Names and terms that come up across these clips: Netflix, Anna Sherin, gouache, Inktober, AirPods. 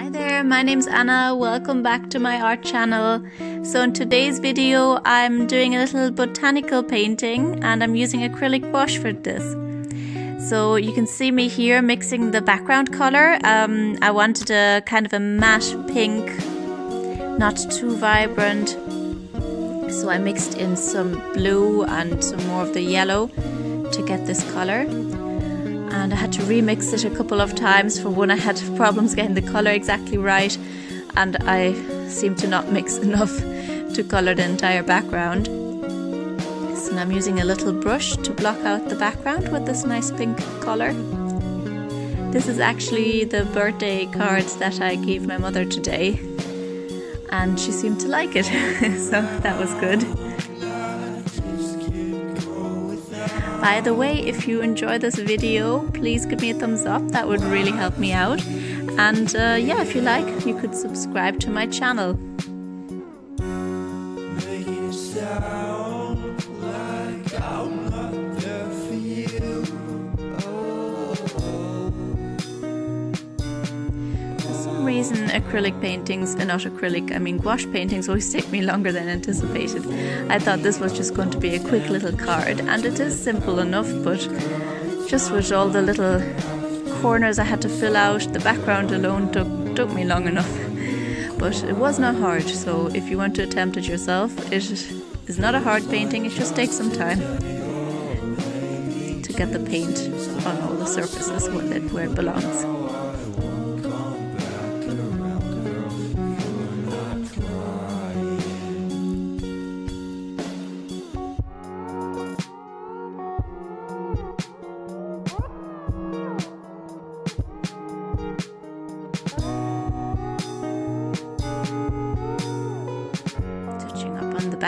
Hi there, my name's Anna. Welcome back to my art channel. So in today's video I'm doing a little botanical painting and I'm using acrylic wash for this. So you can see me here mixing the background color. I wanted a kind of a matte pink, not too vibrant. So I mixed in some blue and some more of the yellow to get this color. And I had to remix it a couple of times for when I had problems getting the colour exactly right, and I seemed to not mix enough to colour the entire background. So now I'm using a little brush to block out the background with this nice pink colour. This is actually the birthday cards that I gave my mother today, and she seemed to like it, so that was good. By the way, if you enjoy this video, please give me a thumbs up, that would really help me out. And yeah, if you like, you could subscribe to my channel. For some reason, acrylic paintings, gouache paintings always take me longer than anticipated. I thought this was just going to be a quick little card, and it is simple enough, but just with all the little corners I had to fill out, the background alone took me long enough. But it was not hard, so if you want to attempt it yourself, it is not a hard painting, it just takes some time to get the paint on all the surfaces where it belongs.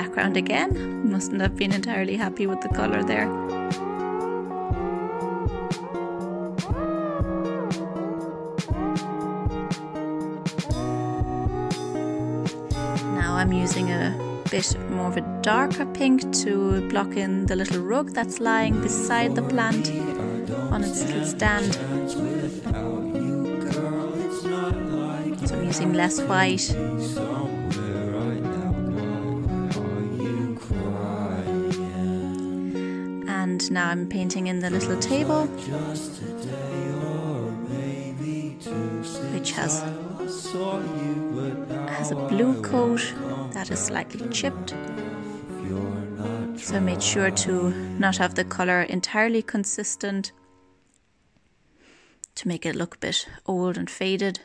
Background again. Mustn't have been entirely happy with the color there. Now I'm using a bit more of a darker pink to block in the little rug that's lying beside the plant on its little stand. So I'm using less white. And now I'm painting in the little table, which has a blue coat that is slightly chipped. So I made sure to not have the color entirely consistent to make it look a bit old and faded.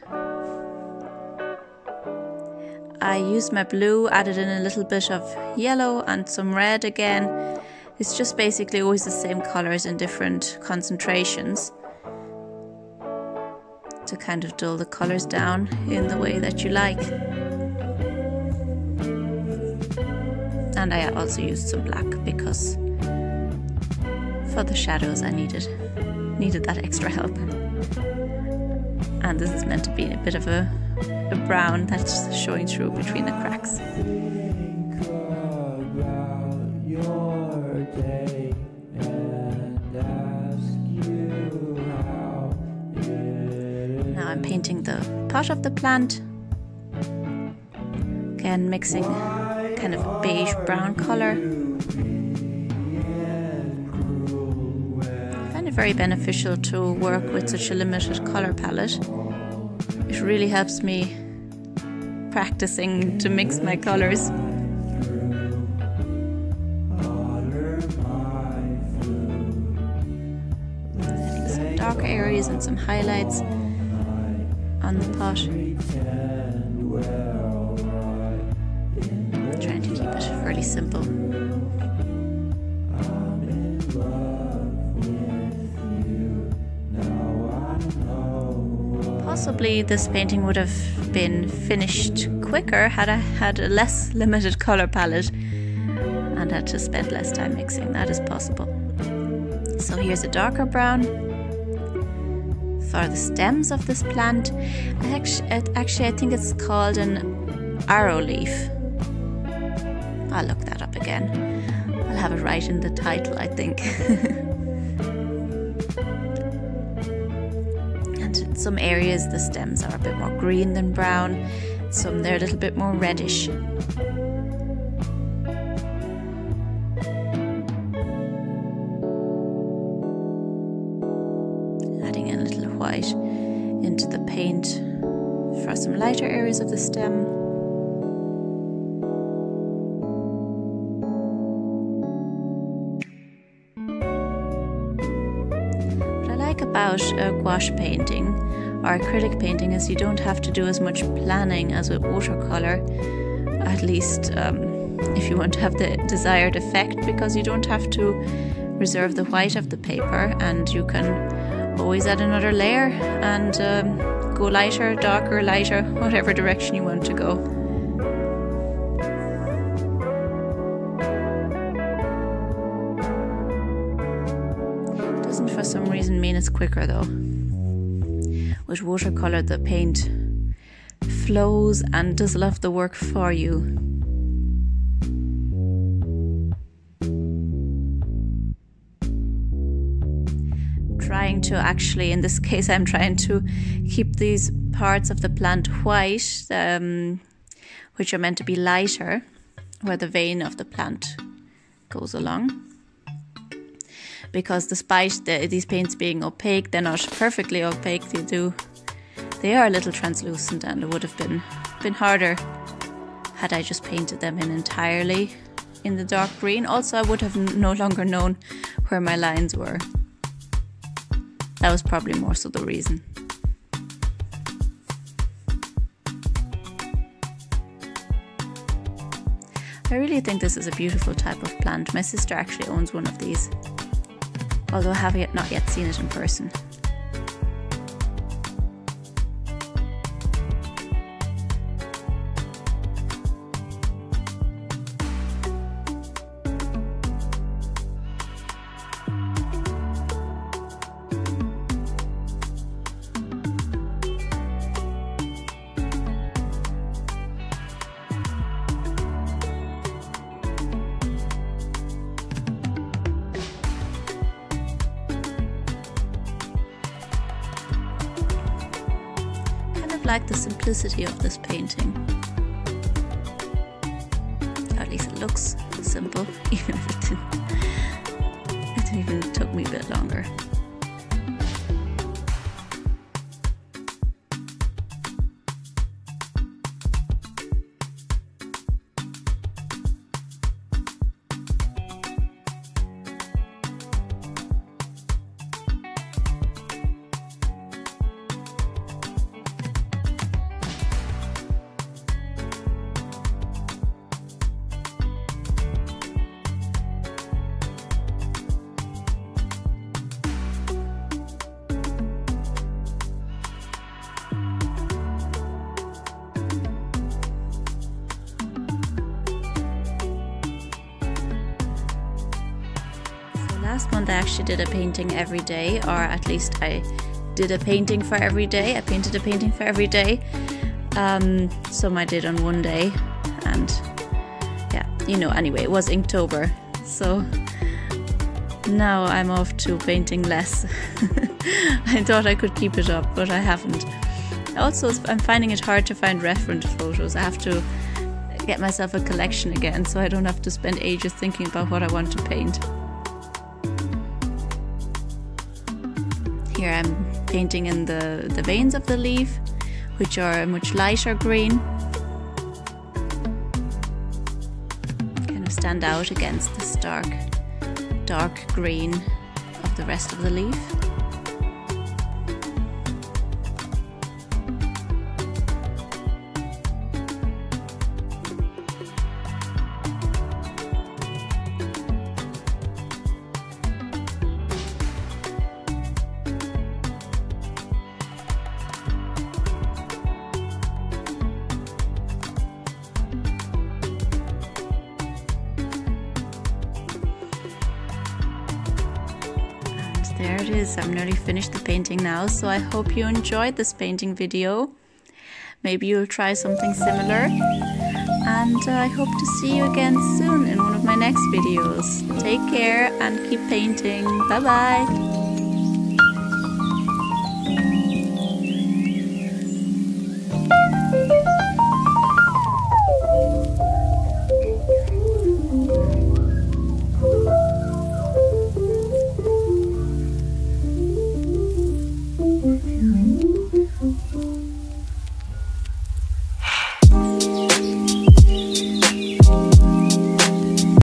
I used my blue, added in a little bit of yellow and some red again. It's just basically always the same colours in different concentrations to kind of dull the colours down in the way that you like. And I also used some black because for the shadows I needed that extra help. And this is meant to be a bit of a brown that's showing through between the cracks. I'm painting the pot of the plant, again mixing kind of a beige brown colour. I find it very beneficial to work with such a limited colour palette. It really helps me practicing to mix my colours. Adding some dark areas and some highlights on the pot. I'm trying to keep it really simple. Possibly this painting would have been finished quicker had I had a less limited colour palette and had to spend less time mixing. That is possible. So here's a darker brown for the stems of this plant. I think it's called an arrow leaf. I'll look that up again. I'll have it right in the title, I think. And some areas the stems are a bit more green than brown, some they're a little bit more reddish. Adding a little white into the paint for some lighter areas of the stem. About a gouache painting or acrylic painting is you don't have to do as much planning as with watercolor, at least if you want to have the desired effect, because you don't have to reserve the white of the paper and you can always add another layer and go lighter, darker, lighter, whatever direction you want to go. For some reason mean it's quicker though. With watercolor the paint flows and does a lot of the work for you. Trying to actually, in this case I'm trying to keep these parts of the plant white, which are meant to be lighter, where the vein of the plant goes along. Because despite these paints being opaque, they're not perfectly opaque, they are a little translucent, and it would have been harder had I just painted them in entirely in the dark green. Also, I would have no longer known where my lines were. That was probably more so the reason. I really think this is a beautiful type of plant. My sister actually owns one of these, although I have not yet seen it in person. Like the simplicity of this painting. Or at least it looks simple, even if it even took me a bit longer. Last month I actually did a painting every day, or at least I did a painting for every day. I painted a painting for every day. Some I did on one day, and yeah, you know, anyway, it was Inktober. So now I'm off to painting less. I thought I could keep it up, but I haven't. Also, I'm finding it hard to find reference photos. I have to get myself a collection again so I don't have to spend ages thinking about what I want to paint. Here I'm painting in the veins of the leaf, which are a much lighter green. Kind of stand out against this dark green of the rest of the leaf. There it is, I'm nearly finished the painting now, so I hope you enjoyed this painting video. Maybe you'll try something similar, and I hope to see you again soon in one of my next videos. Take care and keep painting. Bye bye!